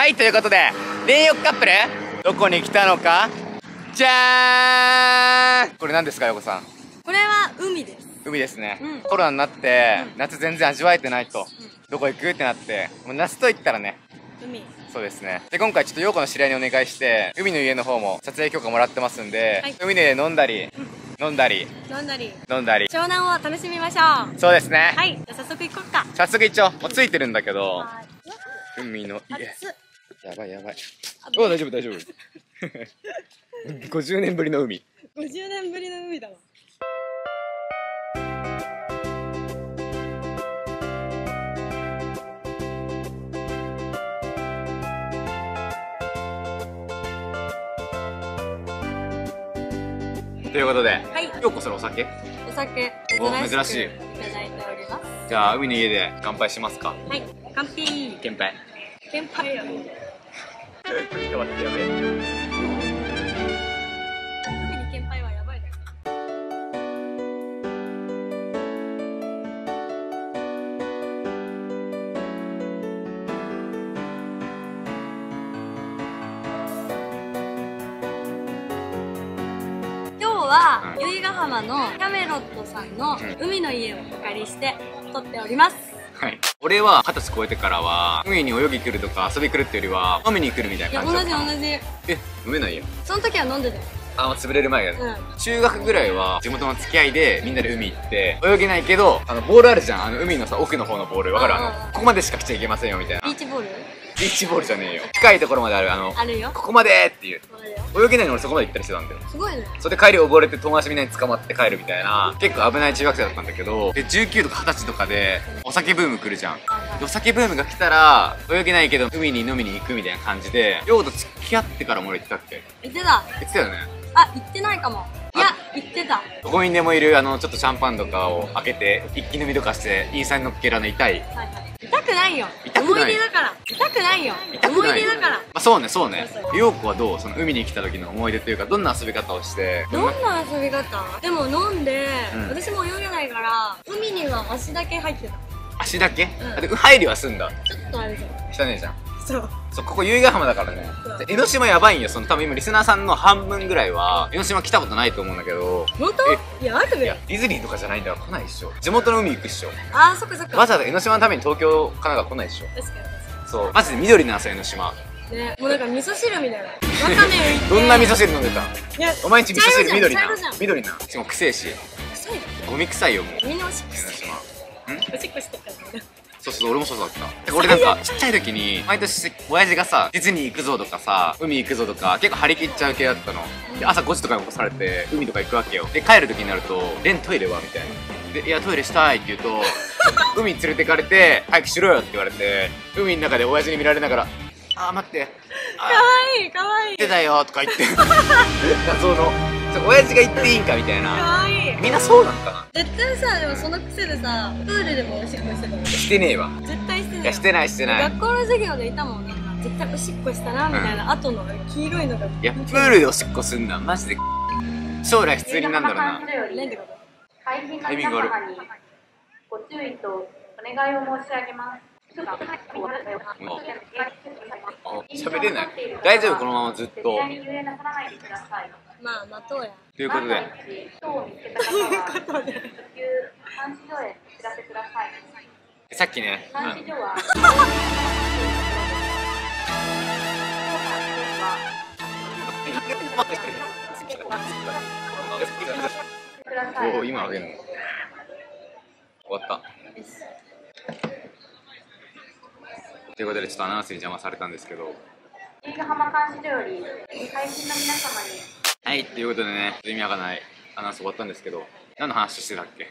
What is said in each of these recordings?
はい、ということで、電浴カップルどこに来たのか、じゃーん。これ何ですか、ヨコさん。これは海です。海ですね、うん、コロナになって、うん、夏全然味わえてないと、うん、どこ行くってなって、もう夏といったらね、海。そうですね。で、今回ちょっとヨコの知り合いにお願いして、海の家の方も撮影許可もらってますんで、はい、海で飲んだり湘南を楽しみましょう。そうですね。はい、じゃあ早速行こっか。早速行っちゃおう。もうついてるんだけど、海の家、やばい。お、大丈夫50年ぶりの海だわ。ということで、はい、ようこそ。お酒珍しい。じゃあ海の家で乾杯しますか。はい、乾杯よ。ちょっと待って、やべえ。海に乾杯はやばいだよ。今日は由比ヶ浜のキャメロットさんの海の家をお借りして撮っております。はい。俺は20歳超えてからは海に泳ぎ来るとか遊び来るっていうよりは飲みに来るみたいな感じだった。同じ。飲めないよ。その時は飲んでたよ。あ、潰れる前だね。中学ぐらいは地元の付き合いでみんなで海行って、泳げないけどボールあるじゃん、海のさ、奥の方のボール、わかる？ここまでしか来ちゃいけませんよみたいな。ビーチボールじゃねえよ。近いところまである、ここまでっていう。泳げないのに俺そこまで行ったりしてたんだよ。すごいね。それで帰り溺れて友達みんなに捕まって帰るみたいな、結構危ない中学生だったんだけど、で19とか20歳とかでお酒ブーム来るじゃん。お酒ブームが来たら泳げないけど海に飲みに行くみたいな感じで、ようと付き合ってからも俺行ってたっけ。行ってたよね。あ、行ってないかも。いや、行ってた。どこにでもいるちょっとシャンパンとかを開けて一気飲みとかして、インスタに乗っける痛くないよ、思い出だから。まあそうね。陽子はどう、その海に来た時の思い出というか、どんな遊び方をして。でも飲んで、私も泳げないから海には足だけ入ってた。足だけ入りはすんだ。ちょっとあれじゃん、汚ねえじゃん。そう、ここ由比ヶ浜だからね。江ノ島やばいんよ。多分今リスナーさんの半分ぐらいは江ノ島来たことないと思うんだけど。本当？いや、あるね。いや、ディズニーとかじゃないんだから来ないっしょ。地元の海行くっしょ。ああ、そっかそっか。わざわざ江ノ島のために東京、神奈川来ないっしょ。確かに。そう、マジで緑の朝江ノ島。ね、もうなんか味噌汁みたいな。わかめ浮いて。どんな味噌汁飲んでた？お前んち味噌汁緑な。しかも臭いし。臭いよ。ゴミ臭いよ、もう。みんなおしっこしてた。おしっこしてたからね。そう、俺もそうだった。俺なんかちっちゃい時に毎年親父がさ、ディズニー行くぞとかさ、海行くぞとか結構張り切っちゃう系だったの。で、朝5時とかに起こされて海とか行くわけよ。で、帰る時になると「レントイレは?」みたいな。で「いや、トイレしたい」って言うと「海に連れてかれて早くしろよ」って言われて、海の中で親父に見られながら「あー待って、かわいい出たよ」とか言って謎の。親父が行っていいんかみたいな。可愛い。みんなそうなんかな。絶対さ、でもその癖でさ、プールでもおしっこしてたもん。してねえわ。絶対してない。いや、してない。学校の授業でいたもんね。絶対おしっこしたなみたいな。後の黄色いのが。いや、プールでおしっこすんな、マジで。将来普通になんだろうな。何でか。タイミング悪い。ご注意とお願いを申し上げます。喋れない。大丈夫、このままずっと。まあ待とうや。ということで。さっきね。おお、今あげるの。終わった。ということで、ちょっとアナウンスに邪魔されたんですけど。由比ヶ浜監視所より配信の皆様に。はい、ということでね、意味わかんないアナウンス終わったんですけど、何の話してたっけ？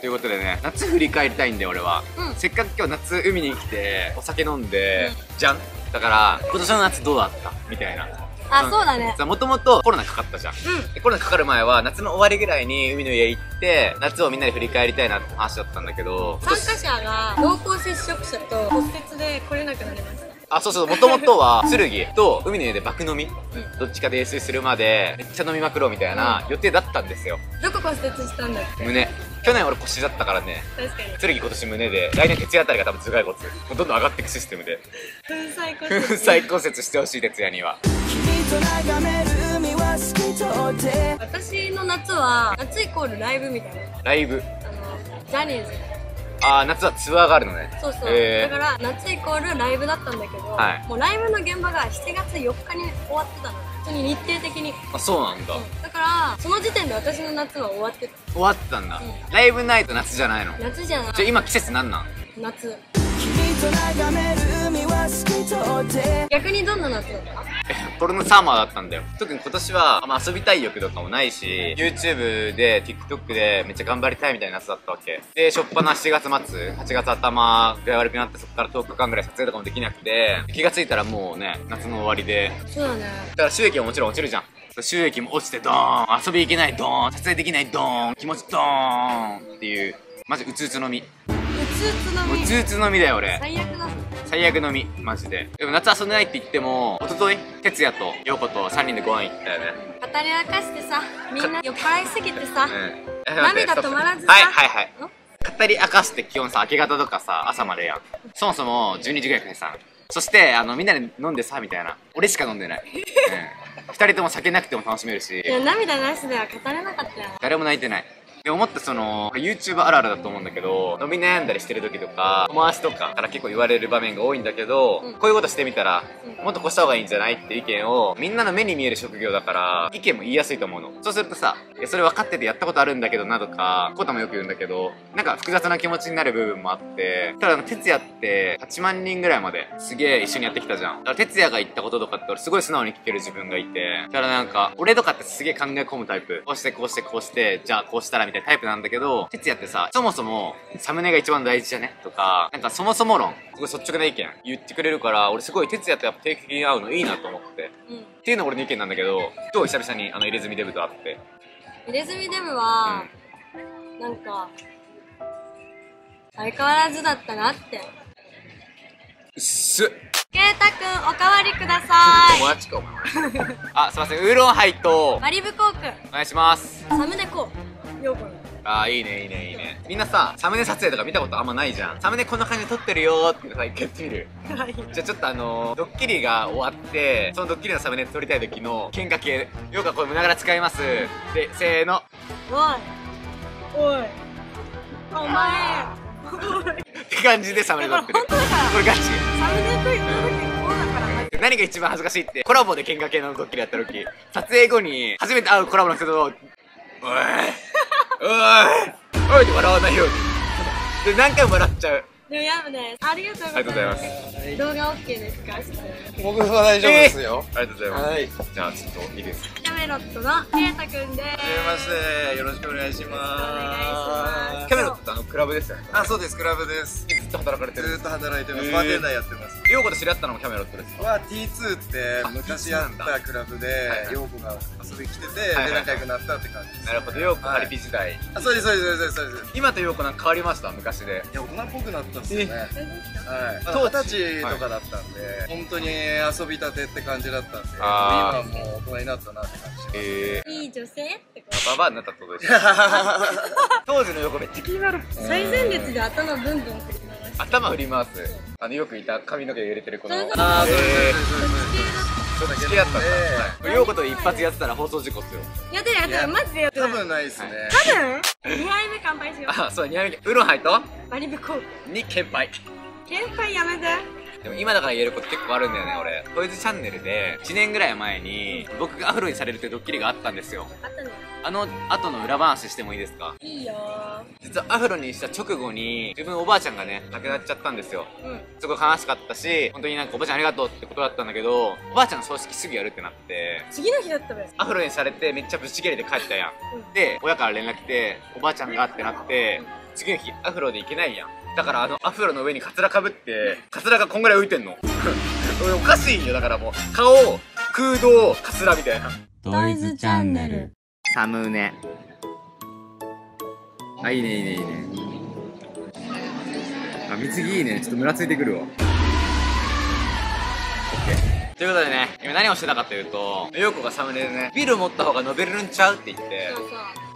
ということでね、夏振り返りたいんで俺は、せっかく今日夏海に来てお酒飲んで、じゃんだから今年の夏どうだったみたいな。あ、そうだね。もともとコロナかかったじゃん。コロナかかる前は夏の終わりぐらいに海の家行って夏をみんなで振り返りたいなって話だったんだけど、参加者が濃厚接触者と骨折で来れなくなりました。あ、そうそう、もともとは剣と海の家で爆飲み、うん、どっちか泥酔するまでめっちゃ飲みまくろうみたいな予定だったんですよ。どこ骨折したんだっけ？胸。去年俺腰だったからね。確かに。剣今年胸で、来年徹夜あたりが多分頭蓋骨。もうどんどん上がっていくシステムで。粉砕骨折。粉砕骨折してほしい、徹夜には。私の夏は、夏イコールライブみたいな。ライブ。ジャニーズ。ああ、夏はツアーがあるのね。そうそう。だから、夏イコールライブだったんだけど、はい、もうライブの現場が7月4日に終わってたの。本当に日程的に。あ、そうなんだ。うん、だから、その時点で私の夏は終わってた。終わってたんだ。うん、ライブないと夏じゃないの。夏じゃない。じゃあ今季節なんなん？夏。逆にどんな夏だった？ポルノサーマーだったんだよ。特に今年は、まあ、遊びたい欲とかもないし、 YouTube で TikTok でめっちゃ頑張りたいみたいな夏だったわけで、しょっぱな7月末8月頭具合悪くなって、そこから10日間ぐらい撮影とかもできなくて、気がついたらもうね、夏の終わりで。そうだね。だから収益はもちろん落ちるじゃん。収益も落ちてドーン、遊び行けないドーン、撮影できないドーン、気持ちドーンっていう、マジうつうつのみ。うつうつのみだよ俺。最悪だ。最悪のみマジで。でも夏遊んでないって言っても、一昨日哲也と陽子と3人でご飯行ったよね。語り明かしてさ、みんな酔っ払いすぎてさ、涙止まらずさ。はいはいはい。語り明かして基本さ、明け方とかさ、朝までやん。そもそも12時ぐらいからさ、そしてみんなで飲んでさみたいな。俺しか飲んでない。2人とも酒なくても楽しめるし。いや涙なしでは語れなかったよ。誰も泣いてない。で思ったその YouTube あるあるだと思うんだけど、飲み悩んだりしてる時とか友達とかから結構言われる場面が多いんだけど、うん、こういうことしてみたら、うん、もっとこうした方がいいんじゃないって意見を、みんなの目に見える職業だから意見も言いやすいと思うの。そうするとさ、いやそれ分かっててやったことあるんだけどなとか、コタもよく言うんだけど、なんか複雑な気持ちになる部分もあって。ただ哲也って8万人ぐらいまですげえ一緒にやってきたじゃん。だから哲也が言ったこととかって俺すごい素直に聞ける自分がいて、だからなんか俺とかってすげえ考え込むタイプ、こうしてこうしてこうしてじゃあこうしたらみたいなタイプなんだけど、哲也ってさ、そもそもサムネが一番大事じゃねとか、なんかそもそも論、すごい率直な意見言ってくれるから、俺すごい哲也とやっぱ定期的に会うのいいなと思って、うん、っていうのが俺の意見なんだけど、今日久々に入れ墨デブと会って。入れ墨デブは、うん、なんか相変わらずだったなって。うっすっ。ケイタくん、おかわりください。友達かお前。あ、すいません、ウーロンハイとマリブコークお願いします。サムネこう。ああ、いいねいいねいいね。みんなさ、サムネ撮影とか見たことあんまないじゃん。サムネこんな感じで撮ってるよーってさ、一回やってみる？じゃあちょっとドッキリが終わって、そのドッキリのサムネ撮りたい時の喧嘩系、ようかこれ胸ぐら使いますで、せーの。おいおいお前って感じでサムネ撮ってる。これガチ。サムネ撮りの時何が一番恥ずかしいって、コラボで喧嘩系のドッキリやった時、撮影後に初めて会うコラボの人とおいおいおいって笑わないようにで、何回も笑っちゃう。でもやぶです。ありがとうございます。動画 OK ですか？僕は大丈夫ですよ。ありがとうございます。じゃあちょっといいです。キャメロットのケイタくんです。はじめまして、よろしくお願いします。キャメロットってクラブですよね。あ、そうです、クラブです。ずっと働かれてる？ずっと働いてます。バーテンダーやってます。陽子と知り合ったのもキャメロットですか？は T2 って昔やったクラブで、陽子が遊びに来てて仲良くなったって感じ。なるほど。陽子ハリピ時代。あ、そうですそうですそうです。今と陽子なんか変わりました？昔で。いや、大人っぽくなったんですよね。はい、20歳とかだったんで本当に遊びたてって感じだったんで、今はもう大人になったなって感じしてます。いい女性ってババアになったってことです。当時の横めっちゃ気になる。最前列で頭ブンブン振り回す。頭振り回す。よくいた髪の毛揺れてる子の。ああ、そうです。好きだったんだ。陽子と一発やってたら放送事故っすよ。やってないやってない、マジでやってない。多分ないっすね。多分。2杯目乾杯しよう。あ、そう2杯目。ウロンハイとマリブコークに乾杯。乾杯やめて。でも今だから言えること結構あるんだよね、俺。トイズチャンネルで1年ぐらい前に僕がアフロにされるってドッキリがあったんですよ。あったね。あの後の裏話してもいいですか？いいよ。実はアフロにした直後に自分のおばあちゃんがね、亡くなっちゃったんですよ。うん。すごい悲しかったし、本当になんかおばあちゃんありがとうってことだったんだけど、おばあちゃんの葬式すぐやるってなって。次の日だったべ。アフロにされてめっちゃぶっちぎれて帰ったやん。うん、で、親から連絡来て、おばあちゃんがってなって、次の日アフロで行けないやん。だからアフロの上にカツラかぶって、カツラがこんぐらい浮いてんの。おかしいよ。だからもう顔、空洞、カツラみたいな。トイズチャンネルサムネ。あ、いいねいいねいいね。あ、水着いいね。ちょっとムラついてくるわ。OK。ということでね、今何をしてたかというと、陽子がサムネでね、ビール持った方が飲めるんちゃうって言って、そうそう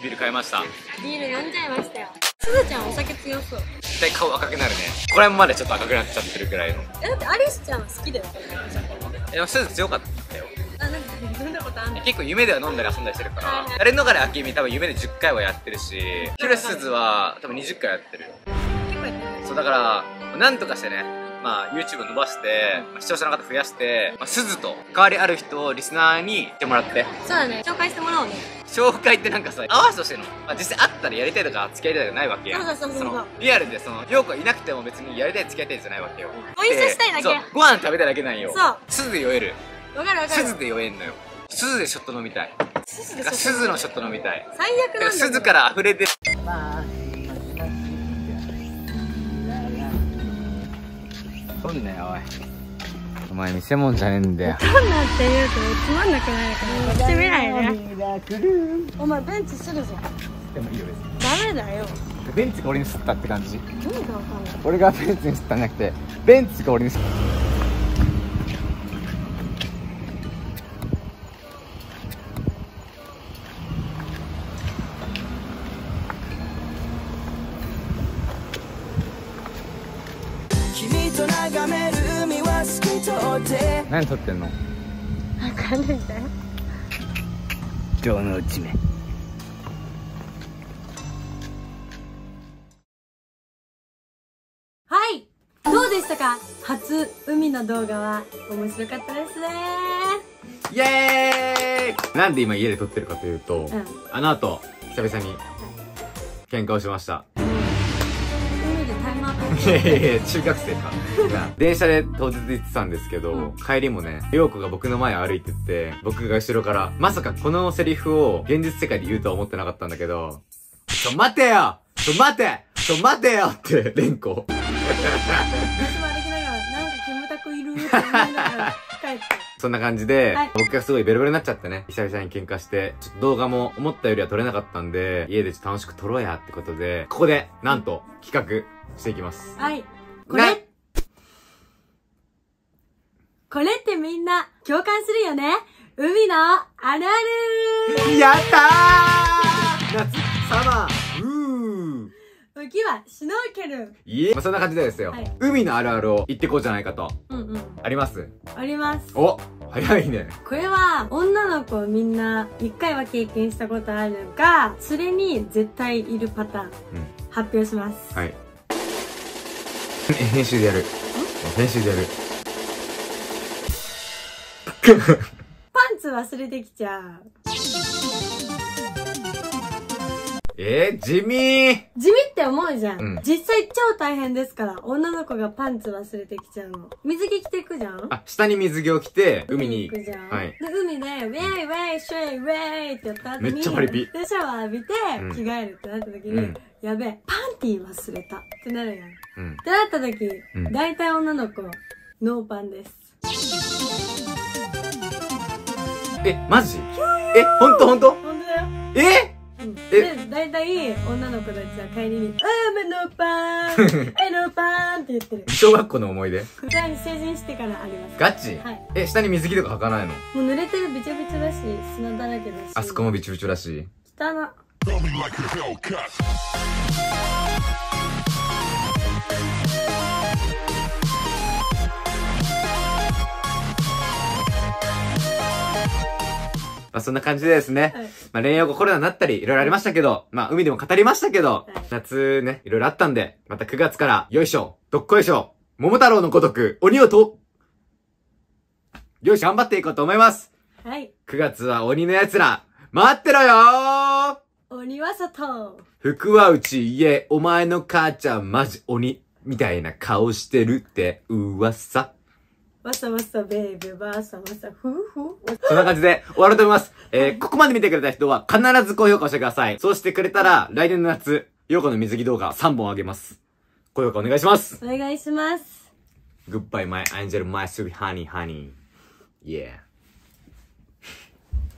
ビール買いました。ビール飲んじゃいましたよ。すずちゃんお酒強そう。絶対顔赤くなるね。これまでちょっと赤くなっちゃってるぐらいの。だってアリスちゃん好きだよ。でもすず強かったよ。あ、なんか飲んだことあんの？結構夢では飲んだり遊んだりしてるから、はいはい、誰のがれあきみ多分夢で10回はやってるし、ひろしすずは多分20回やってるよ。結構やってる。そうだからなんとかしてね、まあ YouTube 伸ばして、まあ、視聴者の方増やして、まあ、すずと関わりある人をリスナーに行ってもらって。そうだね、紹介してもらおうね。紹介ってなんかさ、合わせとしての、まあ、実際会ったらやりたいとか付き合いたいとかないわけや。そのリアルでその陽子いなくても別にやりたい付き合いたいじゃないわけよ。ご一緒したいだけ。そう、ご飯食べたいだけなんよ。そう。すずで酔える。わかるわかる。すずで酔えんのよ。すずでショット飲みたい。すずのショット飲みたい。最悪なんだ。すずから溢れてる。撮んなよおい。お前見せもんじゃねえんだよ。撮んなって言うとつまんなくなるからしてみないで。お前ベンチするぞ。でもいいよ別に。ダメだよ。ベンチが俺に吸ったって感じ。何がわかんない。俺がベンチに吸ったんじゃなくて、ベンチが俺に吸った。何撮ってんの？分かんないんだよ。城之内め。はい、どうでしたか？初海の動画は面白かったですねー。イエーイ！なんで今家で撮ってるかというと、うん、あの後久々に喧嘩をしました。いやいや中学生か電車で当日行ってたんですけど、うん、帰りもね陽子が僕の前を歩いてって僕が後ろからまさかこのセリフを現実世界で言うとは思ってなかったんだけど「ちょ待てよちょ待てちょ待てよ」って連呼私も歩きながら「なんかキムタクいる」って思いながら帰って。そんな感じで、はい、僕がすごいベロベロになっちゃってね、久々に喧嘩して、ちょっと動画も思ったよりは撮れなかったんで、家でちょっと楽しく撮ろうやってことで、ここで、なんと、企画していきます。はい。これこれってみんな、共感するよね？海のあるある。やったー夏、サマー、浮きはシュノーケル。いえ、まあ、そんな感じでですよ、はい、海のあるあるを言ってこうじゃないかと。うんうん。ありますあります。お、早いね。これは女の子みんな1回は経験したことあるが、それに絶対いるパターン、うん、発表します。はい。編集でやる編集でやるパンツ忘れてきちゃう。地味地味って思うじゃん、うん、実際超大変ですから。女の子がパンツ忘れてきちゃうの。水着着ていくじゃん。あ、下に水着を着て海に行くじゃん、はい、で海でウェイウェイシェイウェイってやった後にめっちゃパリピでシャワー浴びて着替えるってなった時に、うん、やべえパンティー忘れたってなるやん、うん、ってなった時、うん、大体女の子ノーパンです。え、マジ？え、ほんとほんと？ほんとだよ。で、大体、女の子たちは帰りに、ノーパーンノーパーンって言ってる。小学校の思い出？こちらに成人してからあります。ガチ？はい。え、下に水着とか履かないの？もう濡れてるびちょびちょだし、砂だらけだし。あそこもびちょびちょだし。汚な。まあそんな感じでですね、はい、まあ恋愛後コロナになったり、いろいろありましたけど、まあ海でも語りましたけど、はい、夏ね、いろいろあったんで、また9月から、よいしょ、どっこいしょ、桃太郎のごとく、鬼をと、よいしょ、頑張っていこうと思います。はい。9月は鬼の奴ら、待ってろよー。鬼は外。福は内家、お前の母ちゃんマジ鬼、みたいな顔してるって噂。わさわさベイベーわさわさふうふう。そんな感じで終わろうと思います。ここまで見てくれた人は必ず高評価してください。そうしてくれたら来年の夏、陽子の水着動画3本あげます。高評価お願いします。お願いします。Goodbye my angel, my sweet honey honey. Yeah.